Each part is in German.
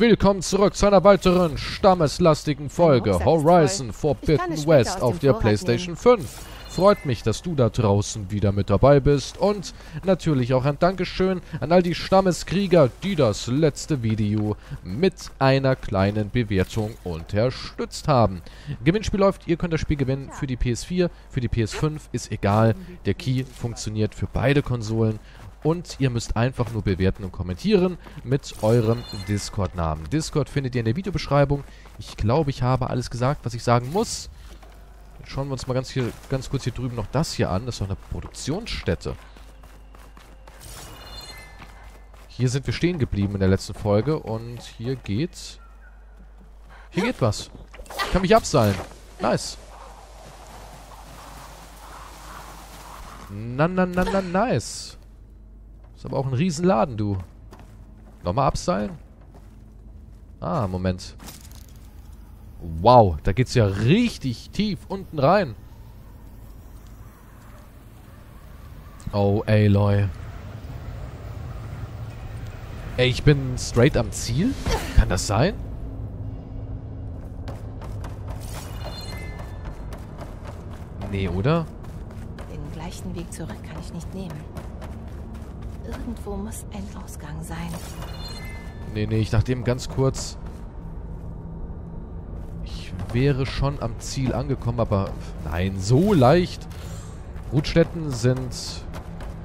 Willkommen zurück zu einer weiteren stammeslastigen Folge Horizon Forbidden West auf der PlayStation 5. Freut mich, dass du da draußen wieder mit dabei bist und natürlich auch ein Dankeschön an all die Stammeskrieger, die das letzte Video mit einer kleinen Bewertung unterstützt haben. Gewinnspiel läuft, ihr könnt das Spiel gewinnen für die PS4, für die PS5, ist egal, der Key funktioniert für beide Konsolen. Und ihr müsst einfach nur bewerten und kommentieren mit eurem Discord-Namen. Discord findet ihr in der Videobeschreibung. Ich glaube, ich habe alles gesagt, was ich sagen muss. Jetzt schauen wir uns mal ganz kurz hier drüben noch das hier an. Das ist doch eine Produktionsstätte. Hier sind wir stehen geblieben in der letzten Folge. Und hier geht's. Hier geht was. Ich kann mich abseilen. Nice. Na, nice. Ist aber auch ein Riesenladen, du. Nochmal abseilen? Ah, Moment. Wow, da geht's ja richtig tief unten rein. Oh, Aloy. Ey, ich bin straight am Ziel? Kann das sein? Nee, oder? Den gleichen Weg zurück kann ich nicht nehmen. Irgendwo muss ein Ausgang sein. Nee, ich dachte eben ganz kurz. Ich wäre schon am Ziel angekommen, aber nein, so leicht. Brutstätten sind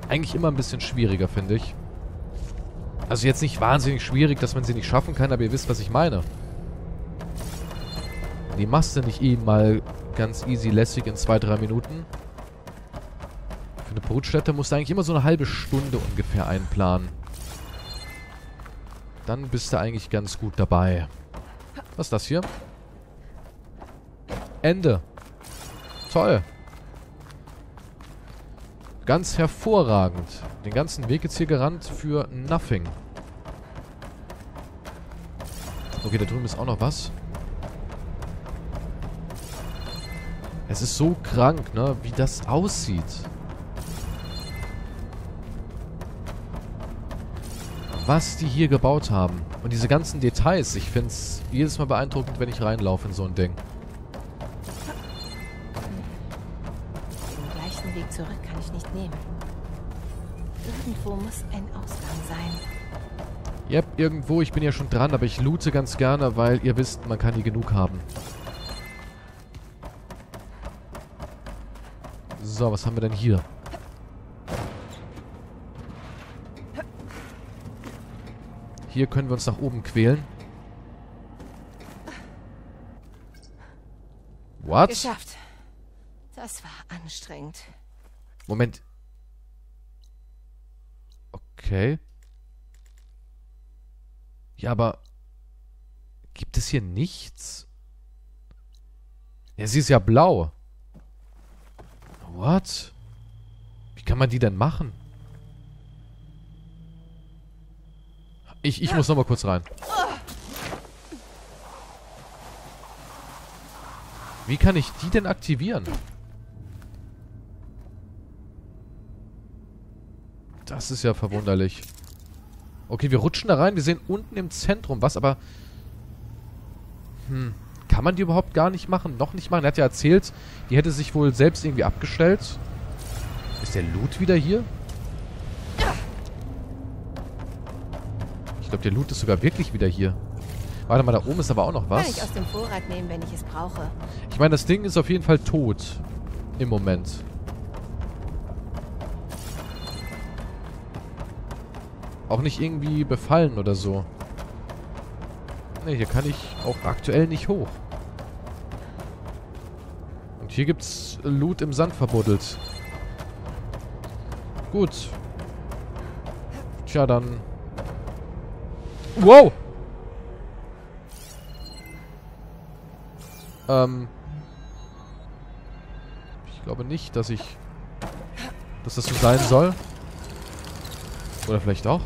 eigentlich immer ein bisschen schwieriger, finde ich. Also jetzt nicht wahnsinnig schwierig, dass man sie nicht schaffen kann, aber ihr wisst, was ich meine. Die machst du nicht eben mal ganz easy lässig in 2-3 Minuten. Eine Brutstätte musst du eigentlich immer so eine halbe Stunde ungefähr einplanen. Dann bist du eigentlich ganz gut dabei. Was ist das hier? Ende. Toll. Ganz hervorragend. Den ganzen Weg jetzt hier gerannt für nothing. Okay, da drüben ist auch noch was. Es ist so krank, ne? Wie das aussieht. Was die hier gebaut haben. Und diese ganzen Details. Ich finde es jedes Mal beeindruckend, wenn ich reinlaufe in so ein Ding. Den gleichen Weg zurück kann ich nicht nehmen. Irgendwo muss ein Ausgang sein. Yep, irgendwo. Ich bin ja schon dran, aber ich loote ganz gerne, weil ihr wisst, man kann nie genug haben. So, was haben wir denn hier? Hier können wir uns nach oben quälen. What? Geschafft. Das war anstrengend. Moment. Okay. Ja, aber... Gibt es hier nichts? Ja, sie ist ja blau. What? Wie kann man die denn machen? Ich muss nochmal kurz rein. Wie kann ich die denn aktivieren? Das ist ja verwunderlich. Okay, wir rutschen da rein. Wir sehen unten im Zentrum was, aber... Kann man die überhaupt gar nicht machen? Noch nicht machen? Er hat ja erzählt, die hätte sich wohl selbst irgendwie abgestellt. Ist der Loot wieder hier? Ich glaube, der Loot ist sogar wirklich wieder hier. Warte mal, da oben ist aber auch noch was. Kann ich aus dem Vorrat nehmen, wenn ich es brauche. Ich meine, das Ding ist auf jeden Fall tot. Im Moment. Auch nicht irgendwie befallen oder so. Ne, hier kann ich auch aktuell nicht hoch. Und hier gibt's Loot im Sand verbuddelt. Gut. Tja, dann... Wow! Ich glaube nicht, dass das so sein soll. Oder vielleicht auch.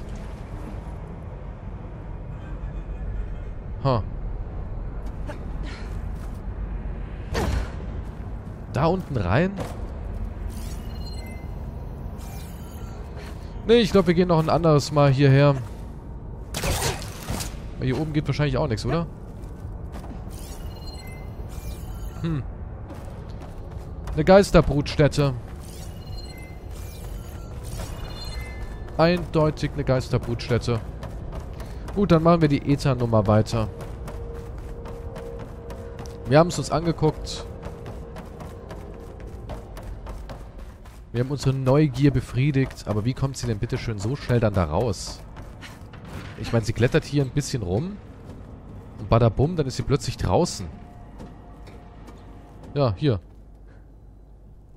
Da unten rein? Nee, ich glaube, wir gehen noch ein anderes Mal hierher. Hier oben geht wahrscheinlich auch nichts, oder? Hm. Eine Geisterbrutstätte. Eindeutig eine Geisterbrutstätte. Gut, dann machen wir die Ether-Nummer weiter. Wir haben es uns angeguckt. Wir haben unsere Neugier befriedigt. Aber wie kommt sie denn bitte schön so schnell dann da raus? Ich meine, sie klettert hier ein bisschen rum. Und badabum, dann ist sie plötzlich draußen. Ja, hier.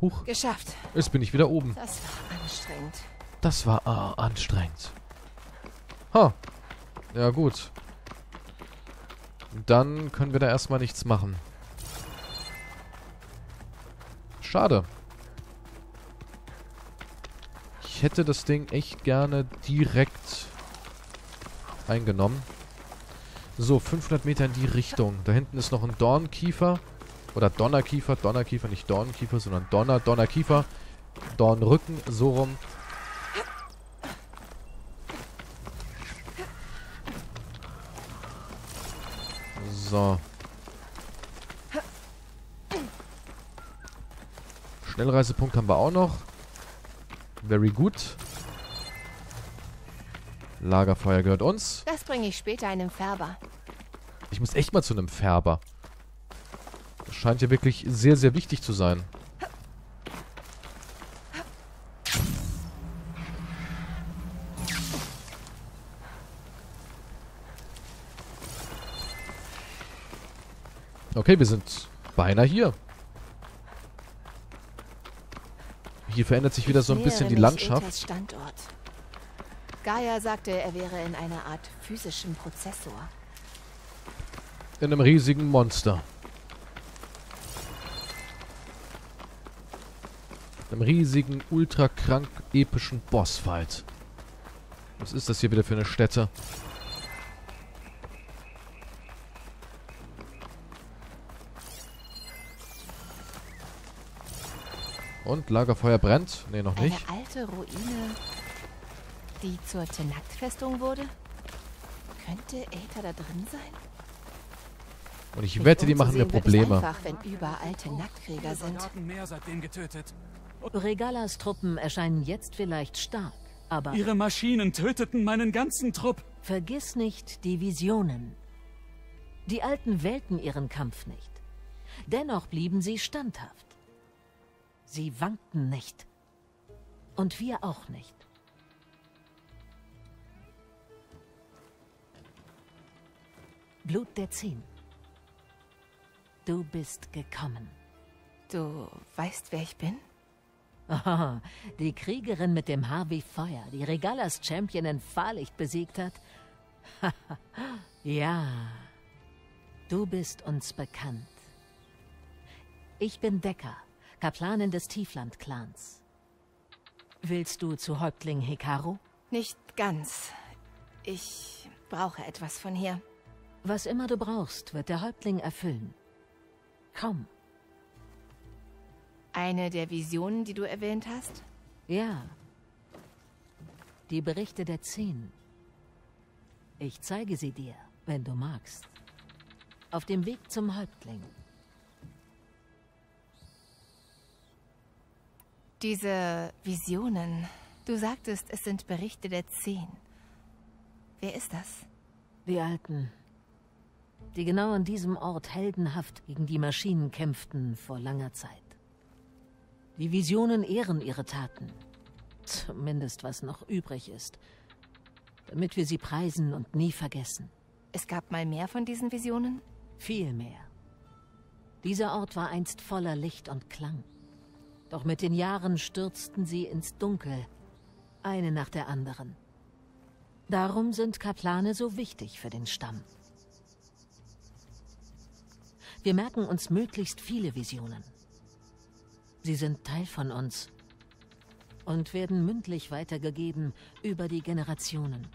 Huch. Geschafft. Jetzt bin ich wieder oben. Das war anstrengend. Das war anstrengend. Ha. Ja, gut. Dann können wir da erstmal nichts machen. Schade. Ich hätte das Ding echt gerne direkt eingenommen. So, 500 Meter in die Richtung. Da hinten ist noch ein Dornkiefer. Oder Donnerkiefer. Donnerkiefer, nicht Dornkiefer, sondern Donnerkiefer. Dornrücken, so rum. So. Schnellreisepunkt haben wir auch noch. Very good. Lagerfeuer gehört uns. Das bringe ich später einem Färber. Ich muss echt mal zu einem Färber. Das scheint ja wirklich sehr, sehr wichtig zu sein. Okay, wir sind beinahe hier. Hier verändert sich wieder so ein bisschen die Landschaft. Gaia sagte, er wäre in einer Art physischem Prozessor. In einem riesigen Monster. Einem riesigen, ultra krank epischen Bossfight. Was ist das hier wieder für eine Stätte? Und Lagerfeuer brennt. Ne, noch nicht. Eine alte Ruine, die zur Tenakt-Festung wurde. Könnte Aether da drin sein? Und ich wette, die machen mir Probleme. Einfach, wenn überall Tenakt-Krieger sind. Regalas Truppen erscheinen jetzt vielleicht stark, aber... Ihre Maschinen töteten meinen ganzen Trupp. Vergiss nicht die Visionen. Die Alten wählten ihren Kampf nicht. Dennoch blieben sie standhaft. Sie wankten nicht. Und wir auch nicht. Blut der 10. Du bist gekommen. Du weißt, wer ich bin? Oh, die Kriegerin mit dem Haar wie Feuer, die Regalas Champion in Fahrlicht besiegt hat. Ja, du bist uns bekannt. Ich bin Dekka, Kaplanin des Tiefland-Clans. Willst du zu Häuptling Hekarro? Nicht ganz. Ich brauche etwas von hier. Was immer du brauchst, wird der Häuptling erfüllen. Komm. Eine der Visionen, die du erwähnt hast? Ja. Die Berichte der 10. Ich zeige sie dir, wenn du magst. Auf dem Weg zum Häuptling. Diese Visionen. Du sagtest, es sind Berichte der 10. Wer ist das? Die Alten. Die genau an diesem Ort heldenhaft gegen die Maschinen kämpften vor langer Zeit. Die Visionen ehren ihre Taten. Zumindest was noch übrig ist. Damit wir sie preisen und nie vergessen. Es gab mal mehr von diesen Visionen? Viel mehr. Dieser Ort war einst voller Licht und Klang. Doch mit den Jahren stürzten sie ins Dunkel. Eine nach der anderen. Darum sind Kaplane so wichtig für den Stamm. Wir merken uns möglichst viele Visionen. Sie sind Teil von uns und werden mündlich weitergegeben über die Generationen.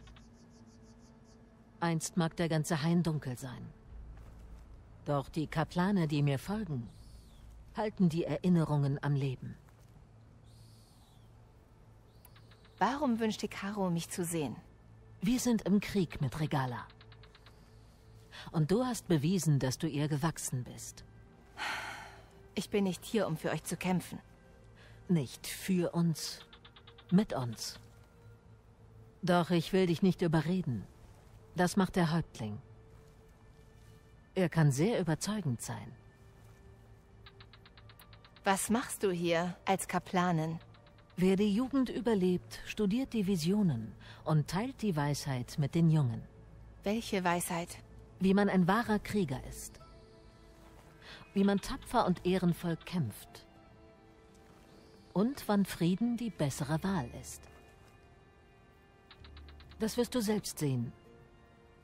Einst mag der ganze Hain dunkel sein. Doch die Kaplane, die mir folgen, halten die Erinnerungen am Leben. Warum wünscht Hekarro, mich zu sehen? Wir sind im Krieg mit Regala. Und du hast bewiesen, dass du ihr gewachsen bist. Ich bin nicht hier, um für euch zu kämpfen. Nicht für uns, mit uns. Doch ich will dich nicht überreden. Das macht der Häuptling. Er kann sehr überzeugend sein. Was machst du hier als Kaplanin? Wer die Jugend überlebt, studiert die Visionen und teilt die Weisheit mit den Jungen. Welche Weisheit? Wie man ein wahrer Krieger ist. Wie man tapfer und ehrenvoll kämpft. Und wann Frieden die bessere Wahl ist. Das wirst du selbst sehen,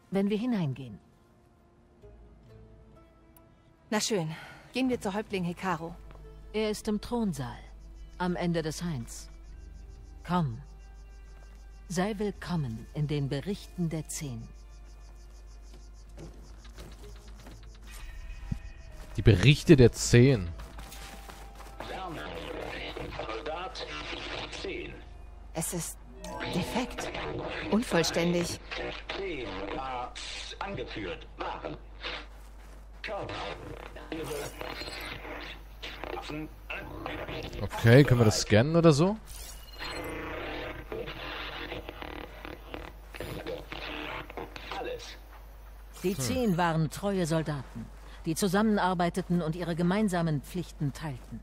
wenn wir hineingehen. Na schön, gehen wir zu Häuptling Hekarro. Er ist im Thronsaal, am Ende des Hains. Komm, sei willkommen in den Berichten der 10. Die Berichte der 10. Soldat 10. Es ist defekt. Unvollständig. 10 Parts angeführt waren. Okay, können wir das scannen oder so? Die 10 waren treue Soldaten, die zusammenarbeiteten und ihre gemeinsamen Pflichten teilten.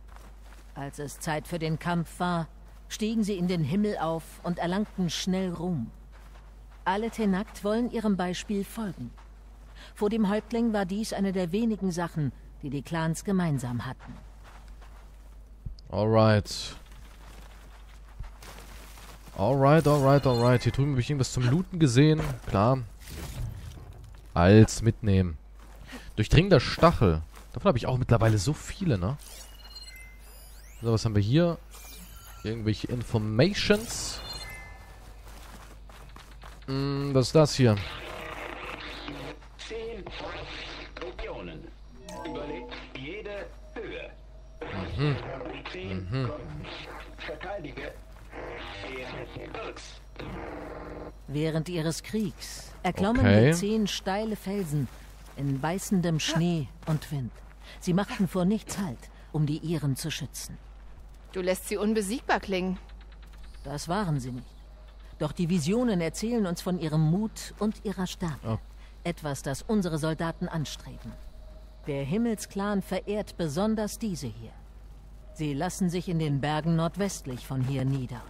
Als es Zeit für den Kampf war, stiegen sie in den Himmel auf und erlangten schnell Ruhm. Alle Tenakt wollen ihrem Beispiel folgen. Vor dem Häuptling war dies eine der wenigen Sachen, die die Clans gemeinsam hatten. Alright. Alright, alright, alright. Hier drüben habe ich irgendwas zum Looten gesehen. Klar. Als mitnehmen. Durchdringender Stachel. Davon habe ich auch mittlerweile so viele, ne? So, was haben wir hier? Irgendwelche Informations. Was ist das hier? 10 Regionen. Überlebt jede Höhe. 10 Verteidige. Während ihres Kriegs erklommen die 10 steile Felsen in beißendem Schnee und Wind. Sie machten vor nichts Halt, um die Iren zu schützen. Du lässt sie unbesiegbar klingen. Das waren sie nicht. Doch die Visionen erzählen uns von ihrem Mut und ihrer Stärke. Oh. Etwas, das unsere Soldaten anstreben. Der Himmelsclan verehrt besonders diese hier. Sie lassen sich in den Bergen nordwestlich von hier nieder.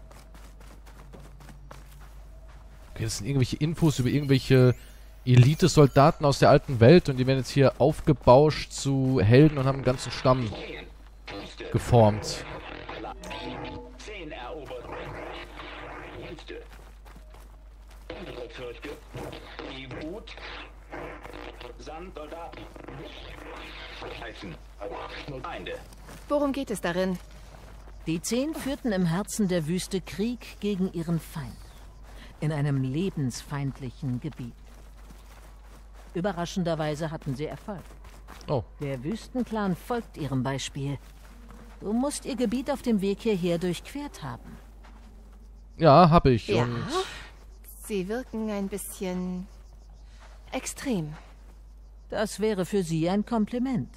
Okay, das sind irgendwelche Infos über irgendwelche Elite-Soldaten aus der alten Welt und die werden jetzt hier aufgebauscht zu Helden und haben einen ganzen Stamm geformt. Worum geht es darin? Die 10 führten im Herzen der Wüste Krieg gegen ihren Feind. In einem lebensfeindlichen Gebiet. Überraschenderweise hatten sie Erfolg. Oh. Der Wüstenclan folgt ihrem Beispiel. Du musst ihr Gebiet auf dem Weg hierher durchquert haben. Ja, habe ich. Ja. Und sie wirken ein bisschen extrem. Das wäre für sie ein Kompliment.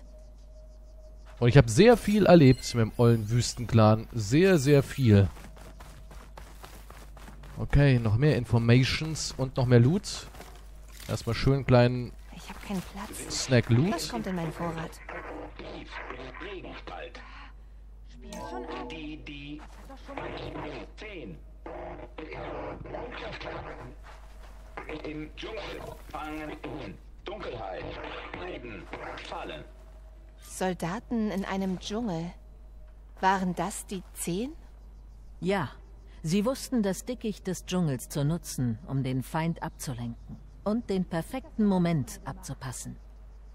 Und ich habe sehr viel erlebt mit dem ollen Wüstenclan. Sehr, sehr viel. Okay, noch mehr Informations und noch mehr Loot. Erstmal schön einen kleinen Snack-Loot. Was kommt in meinen Vorrat? Spiel schon ab. Das hat doch schon mal 10. Im Dschungel fangen Dunkelheit, Reden, Fallen. Soldaten in einem Dschungel. Waren das die 10? Ja. Sie wussten das Dickicht des Dschungels zu nutzen, um den Feind abzulenken und den perfekten Moment abzupassen.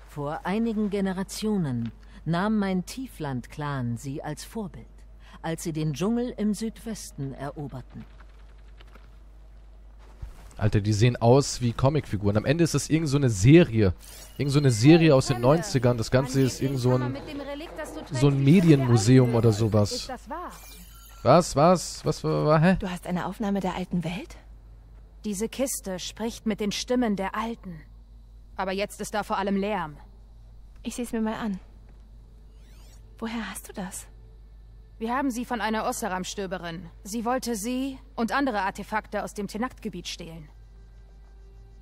Vor einigen Generationen nahm mein Tiefland-Clan sie als Vorbild, als sie den Dschungel im Südwesten eroberten. Alter, die sehen aus wie Comicfiguren. Am Ende ist das irgend so eine Serie. Irgend so eine Serie aus den 90ern. Das Ganze ist irgend so ein Medienmuseum oder sowas. Was? Du hast eine Aufnahme der alten Welt? Diese Kiste spricht mit den Stimmen der Alten. Aber jetzt ist da vor allem Lärm. Ich sehe es mir mal an. Woher hast du das? Wir haben sie von einer Oseram-Stöberin. Sie wollte sie und andere Artefakte aus dem Tenakt-Gebiet stehlen.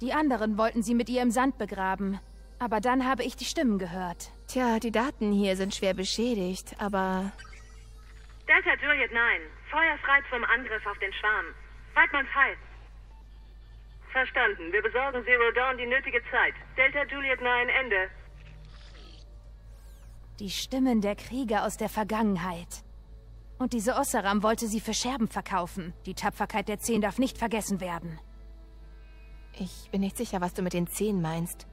Die anderen wollten sie mit ihr im Sand begraben. Aber dann habe ich die Stimmen gehört. Tja, die Daten hier sind schwer beschädigt, aber... Delta Juliet 9. Feuer frei zum Angriff auf den Schwarm. Weidmanns Heil. Verstanden. Wir besorgen Zero Dawn die nötige Zeit. Delta Juliet 9, Ende. Die Stimmen der Krieger aus der Vergangenheit. Und diese Oseram wollte sie für Scherben verkaufen. Die Tapferkeit der 10 darf nicht vergessen werden. Ich bin nicht sicher, was du mit den 10 meinst.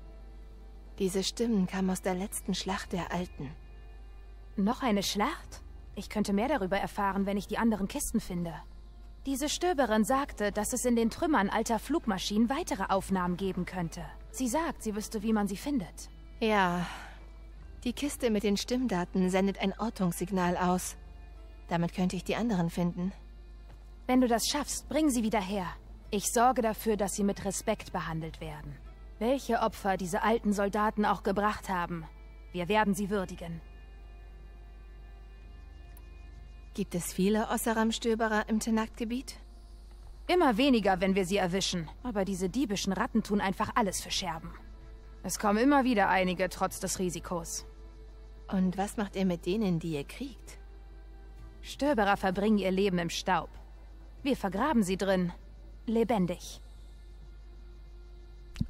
Diese Stimmen kamen aus der letzten Schlacht der Alten. Noch eine Schlacht? Ich könnte mehr darüber erfahren, wenn ich die anderen Kisten finde. Diese Stöberin sagte, dass es in den Trümmern alter Flugmaschinen weitere Aufnahmen geben könnte. Sie sagt, sie wüsste, wie man sie findet. Ja. Die Kiste mit den Stimmdaten sendet ein Ortungssignal aus. Damit könnte ich die anderen finden. Wenn du das schaffst, bring sie wieder her. Ich sorge dafür, dass sie mit Respekt behandelt werden. Welche Opfer diese alten Soldaten auch gebracht haben, wir werden sie würdigen. Gibt es viele Oseram-Stöberer im Tenakt-Gebiet? Immer weniger, wenn wir sie erwischen. Aber diese diebischen Ratten tun einfach alles für Scherben. Es kommen immer wieder einige, trotz des Risikos. Und was macht ihr mit denen, die ihr kriegt? Stöberer verbringen ihr Leben im Staub. Wir vergraben sie drin. Lebendig.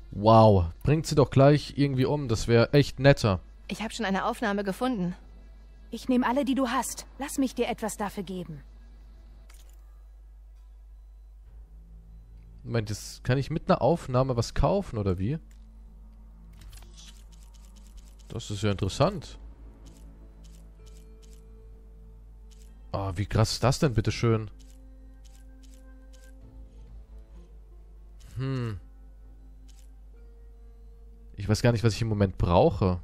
Wow, bringt sie doch gleich irgendwie um. Das wäre echt netter. Ich habe schon eine Aufnahme gefunden. Ich nehme alle, die du hast. Lass mich dir etwas dafür geben. Moment, jetzt kann ich mit einer Aufnahme was kaufen, oder wie? Das ist ja interessant. Ah, wie krass ist das denn, bitteschön? Hm. Ich weiß gar nicht, was ich im Moment brauche.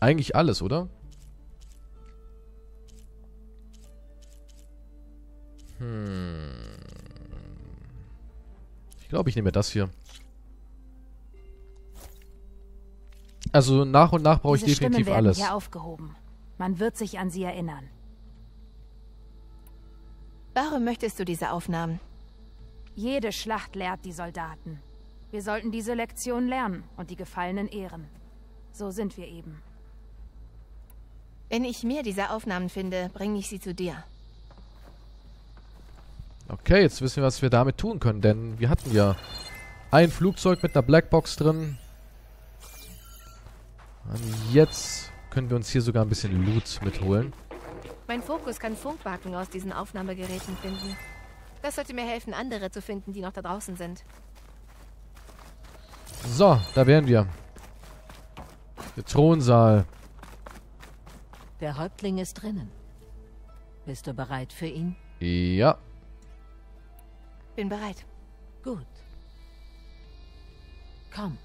Eigentlich alles, oder? Hm. Ich glaube, ich nehme das hier. Also nach und nach brauche ich definitiv Stimmen alles. Hier aufgehoben. Man wird sich an sie erinnern. Warum möchtest du diese Aufnahmen? Jede Schlacht lehrt die Soldaten. Wir sollten diese Lektion lernen und die Gefallenen ehren. So sind wir eben. Wenn ich mehr dieser Aufnahmen finde, bringe ich sie zu dir. Okay, jetzt wissen wir, was wir damit tun können, denn wir hatten ja ein Flugzeug mit einer Blackbox drin. Und jetzt können wir uns hier sogar ein bisschen Loot mitholen. Mein Fokus kann Funkmarken aus diesen Aufnahmegeräten finden. Das sollte mir helfen, andere zu finden, die noch da draußen sind. So, da wären wir. Der Thronsaal. Der Häuptling ist drinnen. Bist du bereit für ihn? Ja. Bin bereit. Gut. Komm.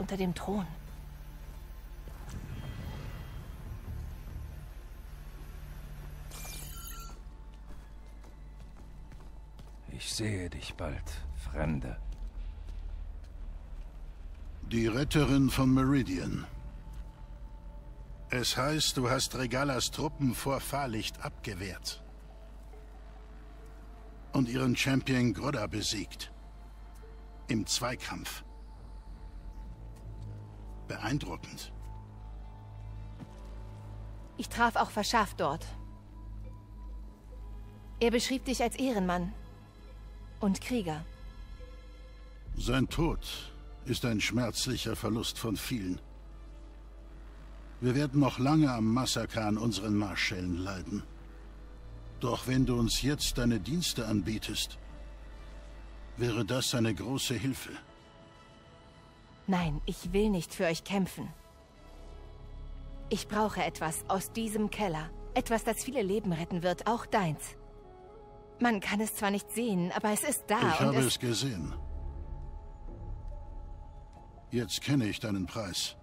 Unter dem Thron. Ich sehe dich bald, Fremde. Die Retterin von Meridian. Es heißt, du hast Regalas Truppen vor Fahrlicht abgewehrt. Und ihren Champion Grudda besiegt. Im Zweikampf. Beeindruckend. Ich traf auch Verschaff dort. Er beschrieb dich als Ehrenmann und Krieger. Sein Tod ist ein schmerzlicher Verlust von vielen. Wir werden noch lange am Massaker an unseren Marschällen leiden. Doch wenn du uns jetzt deine Dienste anbietest, wäre das eine große Hilfe. Nein, ich will nicht für euch kämpfen. Ich brauche etwas aus diesem Keller. Etwas, das viele Leben retten wird, auch deins. Man kann es zwar nicht sehen, aber es ist da. Ich habe es gesehen. Jetzt kenne ich deinen Preis.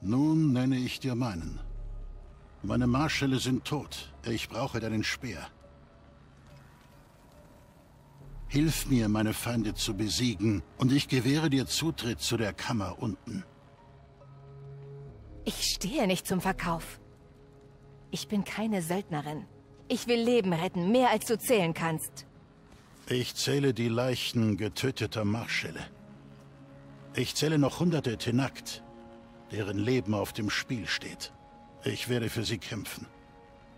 Nun nenne ich dir meinen. Meine Marschälle sind tot. Ich brauche deinen Speer. Hilf mir, meine Feinde zu besiegen, und ich gewähre dir Zutritt zu der Kammer unten. Ich stehe nicht zum Verkauf. Ich bin keine Söldnerin. Ich will Leben retten, mehr als du zählen kannst. Ich zähle die Leichen getöteter Marschälle. Ich zähle noch hunderte Tenakt, deren Leben auf dem Spiel steht. Ich werde für sie kämpfen.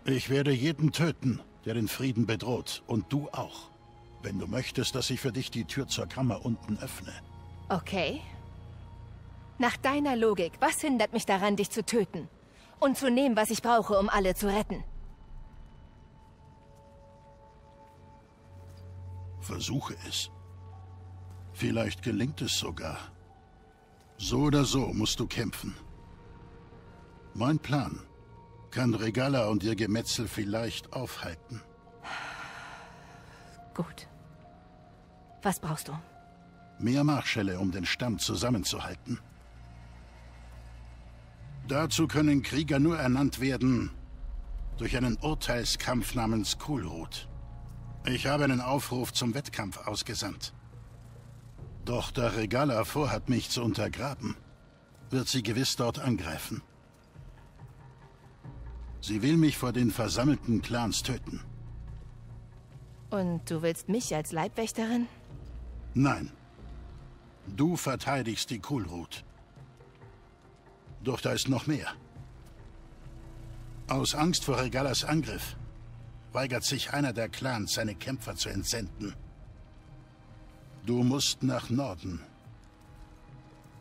Ich werde jeden töten, der den Frieden bedroht, und du auch. Wenn du möchtest, dass ich für dich die Tür zur Kammer unten öffne. Okay. Nach deiner Logik, was hindert mich daran, dich zu töten? Und zu nehmen, was ich brauche, um alle zu retten? Versuche es. Vielleicht gelingt es sogar. So oder so musst du kämpfen. Mein Plan kann Regala und ihr Gemetzel vielleicht aufhalten. Gut. Was brauchst du? Mehr Marschälle, um den Stamm zusammenzuhalten. Dazu können Krieger nur ernannt werden durch einen Urteilskampf namens Kulrut. Ich habe einen Aufruf zum Wettkampf ausgesandt. Doch da Regala vorhat, mich zu untergraben, wird sie gewiss dort angreifen. Sie will mich vor den versammelten Clans töten. Und du willst mich als Leibwächterin? Nein. Du verteidigst die Kulrut. Doch da ist noch mehr. Aus Angst vor Regalas Angriff weigert sich einer der Clans, seine Kämpfer zu entsenden. Du musst nach Norden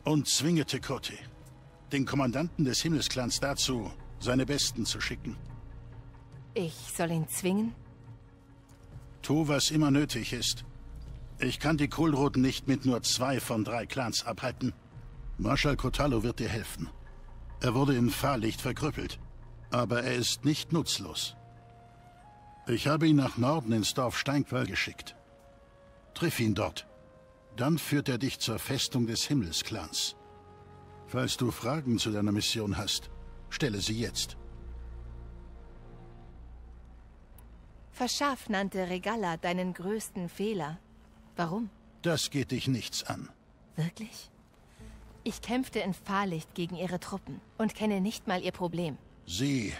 und zwinge Tekote, den Kommandanten des Himmelsclans, dazu, seine Besten zu schicken. Ich soll ihn zwingen? Tu, was immer nötig ist. Ich kann die Kulrut nicht mit nur 2 von 3 Clans abhalten. Marschall Kotallo wird dir helfen. Er wurde im Fahrlicht verkrüppelt, aber er ist nicht nutzlos. Ich habe ihn nach Norden ins Dorf Steinkwöl geschickt. Triff ihn dort. Dann führt er dich zur Festung des Himmelsclans. Falls du Fragen zu deiner Mission hast, stelle sie jetzt. Verschaff nannte Regala deinen größten Fehler. Warum? Das geht dich nichts an. Wirklich? Ich kämpfte in Fahrlicht gegen ihre Truppen und kenne nicht mal ihr Problem. Sie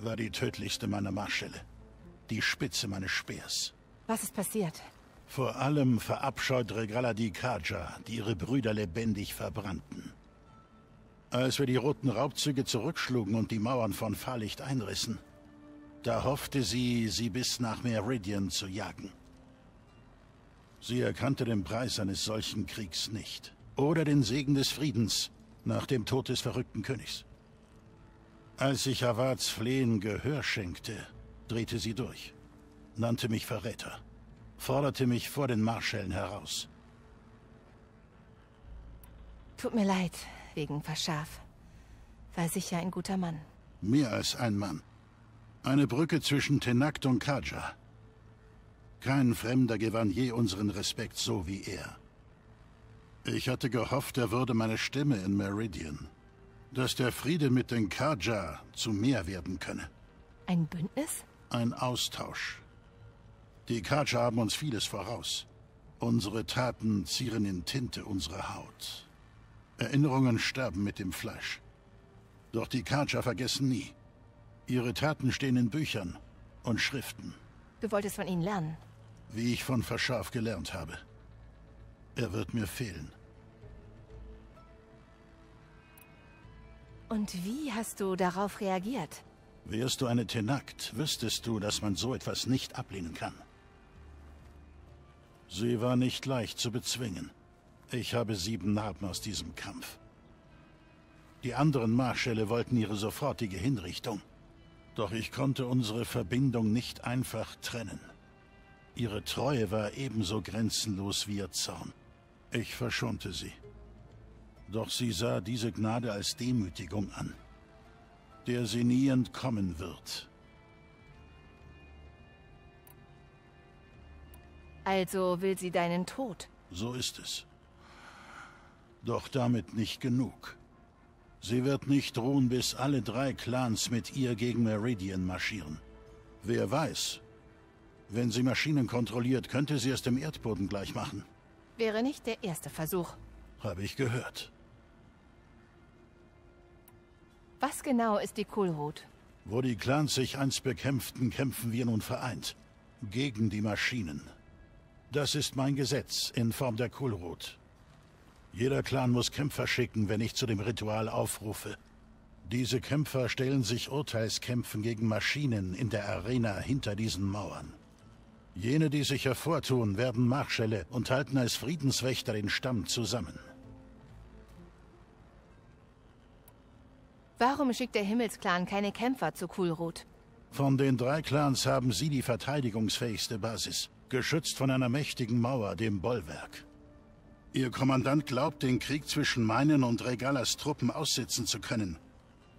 war die tödlichste meiner Marschälle. Die Spitze meines Speers. Was ist passiert? Vor allem verabscheut Regala die Carja, die ihre Brüder lebendig verbrannten. Als wir die roten Raubzüge zurückschlugen und die Mauern von Fahrlicht einrissen, da hoffte sie, sie bis nach Meridian zu jagen. Sie erkannte den Preis eines solchen Kriegs nicht. Oder den Segen des Friedens nach dem Tod des verrückten Königs. Als ich Hawats Flehen Gehör schenkte, drehte sie durch. Nannte mich Verräter. Forderte mich vor den Marschällen heraus. Tut mir leid, wegen Verschaff. War sicher ein guter Mann. Mehr als ein Mann. Eine Brücke zwischen Tenakt und Carja. Kein Fremder gewann je unseren Respekt so wie er. Ich hatte gehofft, er würde meine Stimme in Meridian. Dass der Friede mit den Carja zu mehr werden könne. Ein Bündnis? Ein Austausch. Die Carja haben uns vieles voraus. Unsere Taten zieren in Tinte unsere Haut. Erinnerungen sterben mit dem Fleisch. Doch die Carja vergessen nie. Ihre Taten stehen in Büchern und Schriften. Du wolltest von ihnen lernen? Wie ich von Verschaff gelernt habe. Er wird mir fehlen. Und wie hast du darauf reagiert? Wärst du eine Tenakt, wüsstest du, dass man so etwas nicht ablehnen kann. Sie war nicht leicht zu bezwingen. Ich habe 7 Narben aus diesem Kampf. Die anderen Marschälle wollten ihre sofortige Hinrichtung. Doch ich konnte unsere Verbindung nicht einfach trennen. Ihre Treue war ebenso grenzenlos wie ihr Zorn. Ich verschonte sie. Doch sie sah diese Gnade als Demütigung an, der sie nie entkommen wird. Also will sie deinen Tod? So ist es. Doch damit nicht genug. Sie wird nicht ruhen, bis alle drei Clans mit ihr gegen Meridian marschieren. Wer weiß, wenn sie Maschinen kontrolliert, könnte sie es dem Erdboden gleich machen. Wäre nicht der erste Versuch. Habe ich gehört. Was genau ist die Kulrut? Wo die Clans sich einst bekämpften, kämpfen wir nun vereint. Gegen die Maschinen. Das ist mein Gesetz in Form der Kulrut. Jeder Clan muss Kämpfer schicken, wenn ich zu dem Ritual aufrufe. Diese Kämpfer stellen sich Urteilskämpfen gegen Maschinen in der Arena hinter diesen Mauern. Jene, die sich hervortun, werden Marschälle und halten als Friedenswächter den Stamm zusammen. Warum schickt der Himmelsclan keine Kämpfer zu Kulrut? Von den drei Clans haben sie die verteidigungsfähigste Basis, geschützt von einer mächtigen Mauer, dem Bollwerk. Ihr Kommandant glaubt, den Krieg zwischen meinen und Regalas Truppen aussitzen zu können.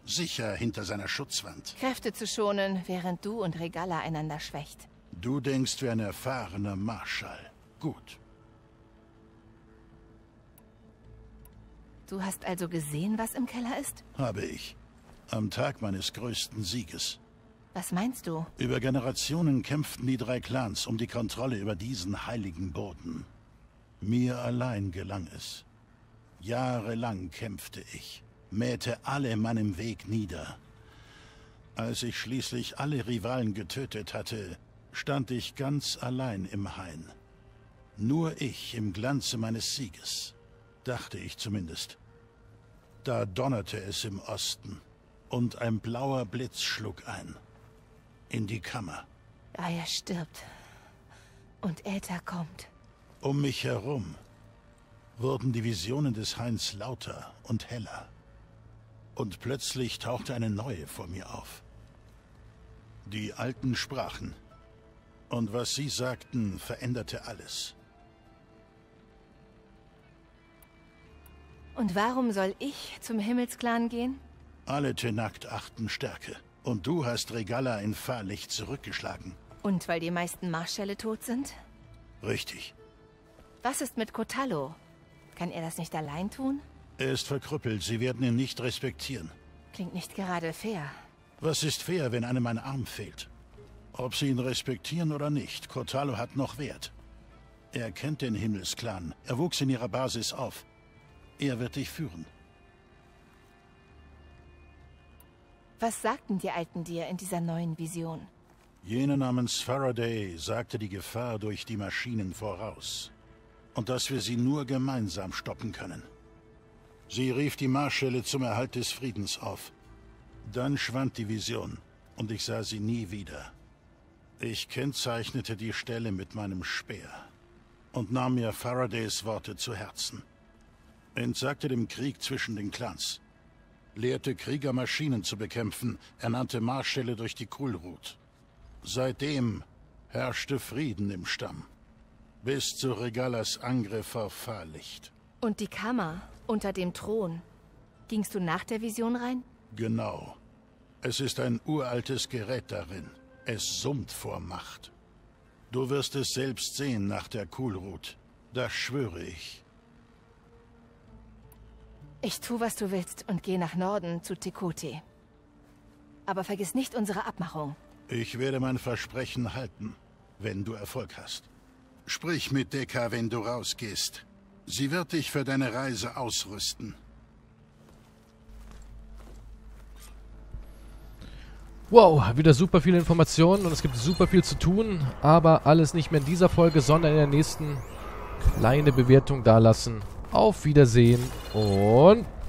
Sicher hinter seiner Schutzwand. Kräfte zu schonen, während du und Regala einander schwächt. Du denkst wie ein erfahrener Marschall. Gut. Du hast also gesehen, was im Keller ist? Habe ich. Am Tag meines größten Sieges. Was meinst du? Über Generationen kämpften die drei Clans um die Kontrolle über diesen heiligen Boden. Mir allein gelang es. Jahrelang kämpfte ich, mähte alle in meinem Weg nieder. Als ich schließlich alle Rivalen getötet hatte, stand ich ganz allein im Hain. Nur ich im Glanze meines Sieges, dachte ich zumindest. Da donnerte es im Osten und ein blauer Blitz schlug ein. In die Kammer. Gaia stirbt und Äther kommt. Um mich herum wurden die Visionen des Hains lauter und heller. Und plötzlich tauchte eine neue vor mir auf. Die Alten sprachen. Und was sie sagten, veränderte alles. Und warum soll ich zum Himmelsclan gehen? Alle Tenakt achten Stärke. Und du hast Regala in Fahrlicht zurückgeschlagen. Und weil die meisten Marschälle tot sind? Richtig. Was ist mit Kotallo? Kann er das nicht allein tun? Er ist verkrüppelt. Sie werden ihn nicht respektieren. Klingt nicht gerade fair. Was ist fair, wenn einem ein Arm fehlt? Ob sie ihn respektieren oder nicht, Kotallo hat noch Wert. Er kennt den Himmelsclan. Er wuchs in ihrer Basis auf. Er wird dich führen. Was sagten die Alten dir in dieser neuen Vision? Jene namens Faraday sagte die Gefahr durch die Maschinen voraus. Und dass wir sie nur gemeinsam stoppen können. Sie rief die Marschälle zum Erhalt des Friedens auf. Dann schwand die Vision und ich sah sie nie wieder. Ich kennzeichnete die Stelle mit meinem Speer und nahm mir Faradays Worte zu Herzen. Entsagte dem Krieg zwischen den Clans, lehrte Krieger Maschinen zu bekämpfen, ernannte Marschälle durch die Kulrut. Seitdem herrschte Frieden im Stamm. Bis zu Regalas Angriff auf Fahrlicht. Und die Kammer unter dem Thron. Gingst du nach der Vision rein? Genau. Es ist ein uraltes Gerät darin. Es summt vor Macht. Du wirst es selbst sehen nach der Kulrut. Das schwöre ich. Ich tue, was du willst und gehe nach Norden zu Tekuti. Aber vergiss nicht unsere Abmachung. Ich werde mein Versprechen halten, wenn du Erfolg hast. Sprich mit Dekka, wenn du rausgehst. Sie wird dich für deine Reise ausrüsten. Wow, wieder super viele Informationen und es gibt super viel zu tun, aber alles nicht mehr in dieser Folge, sondern in der nächsten. Kleine Bewertung dalassen. Auf Wiedersehen und